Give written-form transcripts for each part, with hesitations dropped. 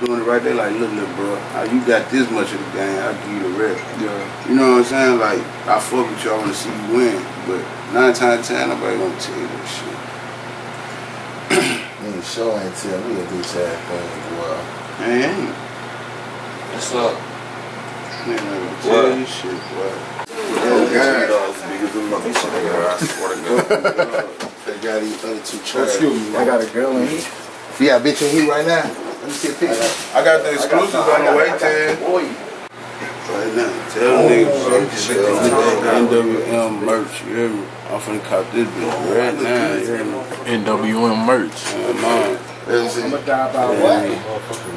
Doing it right there, like, look, bro, you got this much of the game, I'll give you the rest. Yeah. You know what I'm saying? Like, I fuck with y'all, I want to see you win, but 9 times out of 10, nobody gonna tell you that shit. Ain't show ain't tell me a bitch ass thing, boy. Man, ain't. What's up? Man, I gonna tell you shit, boy. Oh, God. I swear to God. They got these other 2 tracks. I got a girl in here. Yeah, bitch in here right now. Let me see a picture. I got the exclusives on the way, Ted. Right now, tell niggas, NWM merch, you hear me? I'm finna cop this bitch right now, you hear me? NWM merch. I'ma die by what?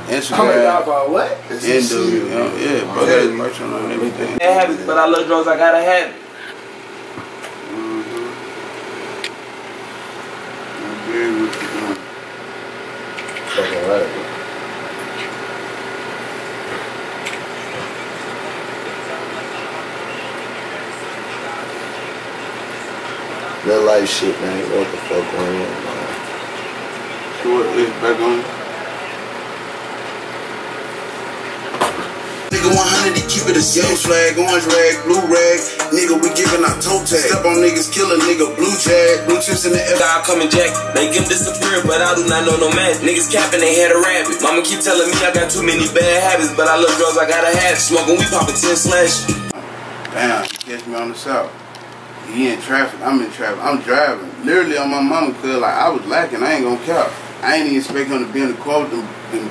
Instagram. I'ma die by what? NWM, yeah, bro. There's merch on everything. I have it, but I love drugs, I gotta have it. Fucking right. That life shit, man. What the fuck going on, man? What is back on? Nigga, 100 to keep it a yellow flag, orange rag, blue rag. Nigga, we giving out toe tags. Step on niggas, kill a nigga, blue tag. Blue chips in the air. God coming jack. They give disappear, but I do not know no man. Niggas capping, they had a rabbit. Mama keep telling me I got too many bad habits, but I love drugs, I gotta have it. Smoking, we poppin' 10 slash. Damn, you catch me on the south. He in traffic, I'm in traffic, I'm driving. Literally on my mama, cause like I was lacking, I ain't gonna count. I ain't even expect him to be in the car with them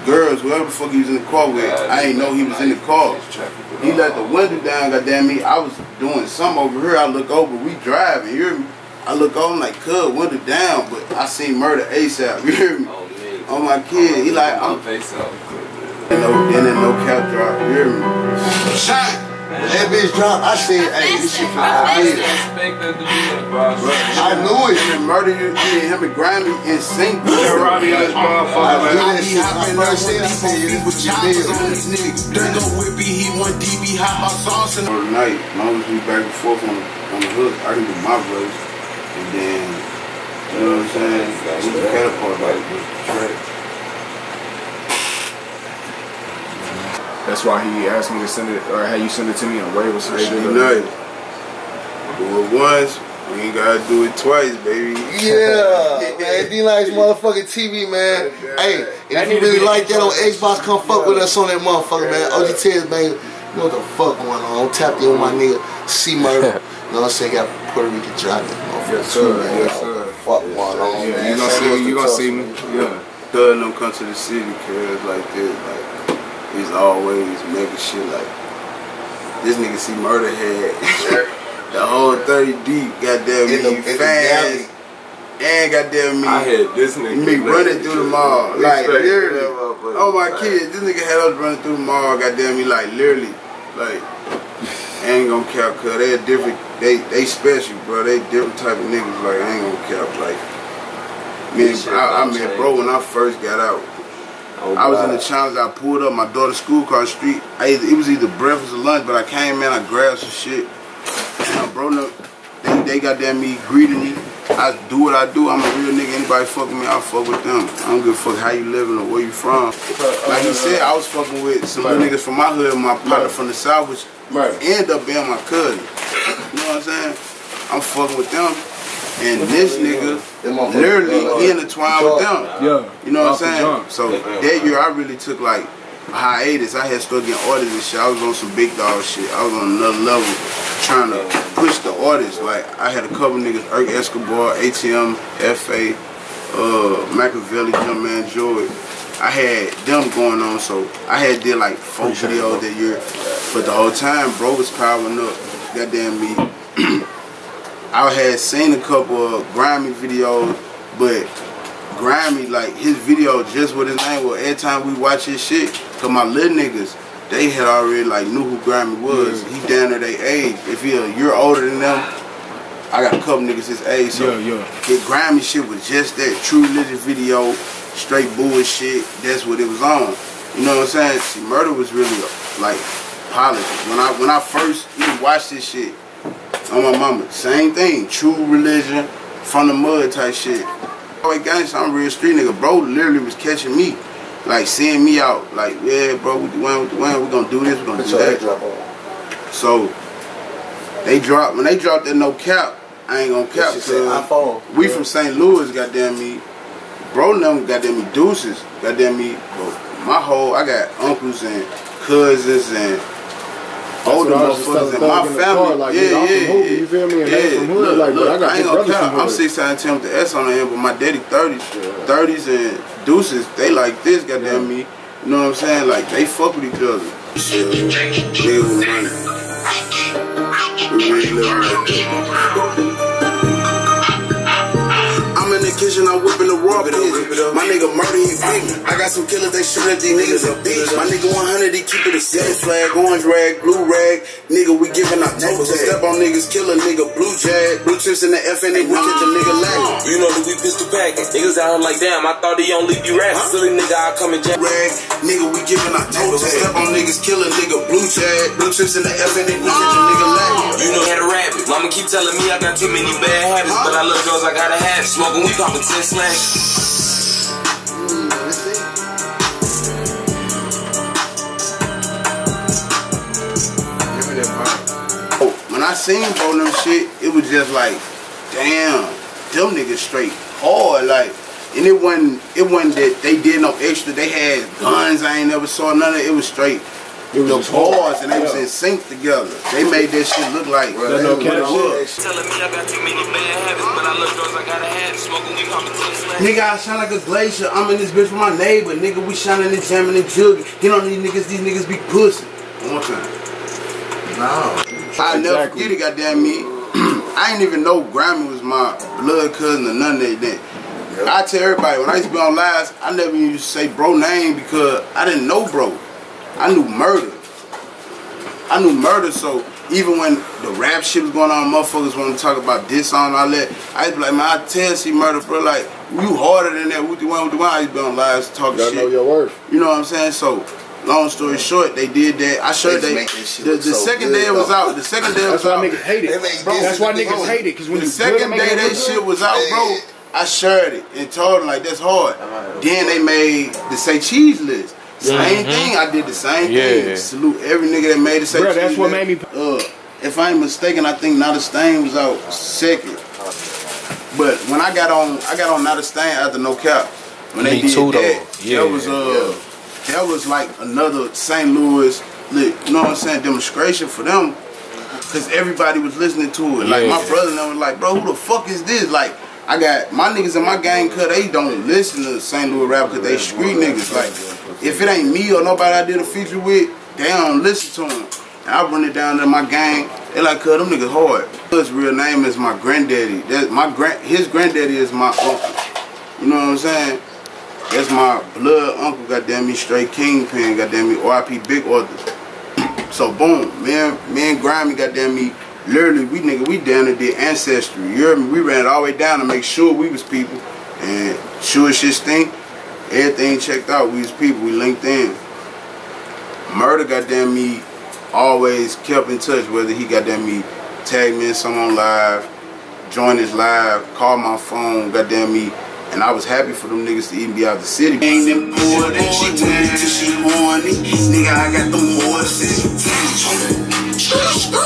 girls, whoever the fuck he was in the car with. I ain't know he was in the car. He let the window down, goddamn me. I was doing something over here, I look over, we driving, you hear me? I look over, I'm like, cuz, window down, but I seen murder ASAP, you hear me? On my kid, he like, I'm face up. No cap drop, you hear me? Shot! That bitch dropped, I said, hey, this shit for I knew it. And murder you, him and grind me and sink. Yeah, Robbie, this motherfucker, man. I be hopping up with choppers on this nigga. They go whippy, he want DB, hop out sauce. Overnight, as long as we back and forth on the hook, I can do my verse. And then, you know what I'm saying? We can catapult like this track. That's why he asked me to send it, or how you send it to me on Wave. Shit, you know it. Do it once, we ain't gotta do it twice, baby. Yeah, man. D-Life's motherfucking TV, man. Hey, if you really like that on Xbox, come fuck with us on that motherfucker, man. OG Tez, baby. You know what the fuck going on? Tap in with my nigga, C-Murder. You know what I'm saying? Got Puerto Rican drop that motherfucker. Yes, sir. Yes, sir. Fuck going on, man. You gonna see me. Yeah. Thug don't come to the city, cuz, like this, like. He's always making shit like, this nigga see murder head. The whole 30 deep, goddamn me, fans. And goddamn me, I had this nigga me running through the mall. Like, literally. Oh my kid, this nigga had us running through the mall, goddamn me, like, literally. Like, I ain't gonna cap, cuz they're different, they special, bro. They different type of niggas, like, I ain't gonna cap, like. I met bro when I first got out. Oh, I was in the challenge, I pulled up my daughter's school car street. It was either breakfast or lunch, but I came in, I grabbed some shit. And bro, they goddamn me greeting me. I do what I do, I'm a real nigga. Anybody fucking me, I fuck with them. I don't give a fuck how you living or where you from. Like he said, I was fucking with some little niggas from my hood, my partner from the south, which ended up being my cousin. You know what I'm saying? I'm fucking with them. And this nigga, literally, he intertwined with them. Yeah. You know what I'm saying? So that year, I really took like a hiatus. I had started getting orders and shit. I was on some big dog shit. I was on another level trying to push the orders. Like, I had a couple niggas, Erk Escobar, ATM, FA, Machiavelli, Jumpman Joy. I had them going on, so I had did like 4 videos that year. But the whole time, bro was powering up. Goddamn me. I had seen a couple of Grimeyy videos, but Grimeyy, like his video just with his name, well, every time we watch his shit, cause my little niggas, they had already like knew who Grimeyy was. He down to their age. If he a year older than them, I got a couple niggas his age, so the Grimeyy shit was just that true religious video, straight bullshit, that's what it was on. You know what I'm saying? See, Murder was really like polished. When I first even watched this shit, on my mama, same thing, true religion, from the mud type shit. I'm real street nigga, bro literally was catching me. like seeing me out, like, yeah, bro, we're gonna do this, we're gonna do that. So they dropped, when they dropped that No Cap, I ain't gonna cap, cause we from St. Louis, goddamn me. Bro, them goddamn me deuces, goddamn me. Bro, my whole, I got uncles and cousins and older motherfuckers in my family. Like, yeah. You feel me? And they from hood, like, look, I ain't gonna cap. I'm 6'10" with the S on the end, but my daddy 30s and deuces. They like this, goddamn me. You know what I'm saying? Like they fuck with each other. They was running. We really living like kitchen, I'm whipping the raw bitch. My nigga murder, he beat. I got some killers, they shoot at these niggas a bitch. My nigga 100, he keep it a set flag, orange rag, blue rag. Nigga, we giving our toes. So step on niggas, kill a nigga, blue jag. Blue chips in the F and they catch a nigga lag. You know that we pistol packing. Niggas out like damn, I thought he only be rap. Silly nigga, I come and jack. Rag, nigga, we giving our toes. So step on niggas, kill a nigga, blue jag. Blue chips in the F and they catch a nigga lag. You know how to rap it. Mama keep telling me I got too many bad habits, but I love girls, I gotta have it. Smoking weed. I'm a 10 slash. When I seen bro them shit, it was just like, damn, them niggas straight hard, like, and it wasn't that they did no extra, they had guns, I ain't never saw none of it, it was straight. It was the bars and they was in sync together. They made that shit look like bro, that no cap shit. Telling me I got too many bad habits, but I love girls, I gotta have it. Smoking weed, I'm a test. Nigga, I shine like a glacier. I'm in this bitch with my neighbor. Nigga, we shining and jamming and jugging. Get on these niggas be pussy. One more time. No. I never forget it, goddamn me. I ain't even know Grimeyy was my blood cousin or none of that. Yep. I tell everybody, when I used to be on lives, I never used to say bro name because I didn't know bro. I knew murder. So even when the rap shit was going on, motherfuckers want to talk about this on all that. I used to be like, man, I tell she murder, bro. Like, you harder than that. What the one? I used to be on lives talking shit. You gotta know your worth. You know what I'm saying? So, long story short, they did that. I showed they. The second day it was out. That's why niggas hate it. Bro, that's why niggas hate it. Cause when the second day that shit was out, bro, I shared it and told them like that's hard. Then they made the say cheese list. Same thing, I did the same thing. Salute every nigga that made it. Say bro, that's what made me. If I ain't mistaken, I think Not a Stain was out second. But when I got on Not a Stain after No Cap. When they did that, that was like another St. Louis, you know what I'm saying, demonstration for them. Cause everybody was listening to it. Like my brother and I was like, bro, who the fuck is this? Like. I got my niggas in my gang cause they don't listen to St. Louis rap cause they street niggas. Like if it ain't me or nobody I did a feature with, they don't listen to them. And I run it down to my gang. They like cuz them niggas hard. His real name is my granddaddy. That's my his granddaddy is my uncle. You know what I'm saying? That's my blood uncle, goddamn me, straight kingpin, goddamn me, RIP Big Arthur. So boom, me and Grimeyy, goddamn me. Literally, we down there did ancestry. You heard me? We ran it all the way down to make sure we was people. And sure as shit stink, everything checked out. We was people. We linked in. Murder, goddamn me, always kept in touch. Whether he goddamn me tagged me in some on live, joined his live, called my phone, goddamn me. And I was happy for them niggas to even be out the city. Ain't them poor that she went till she horny. Nigga, I got them horses.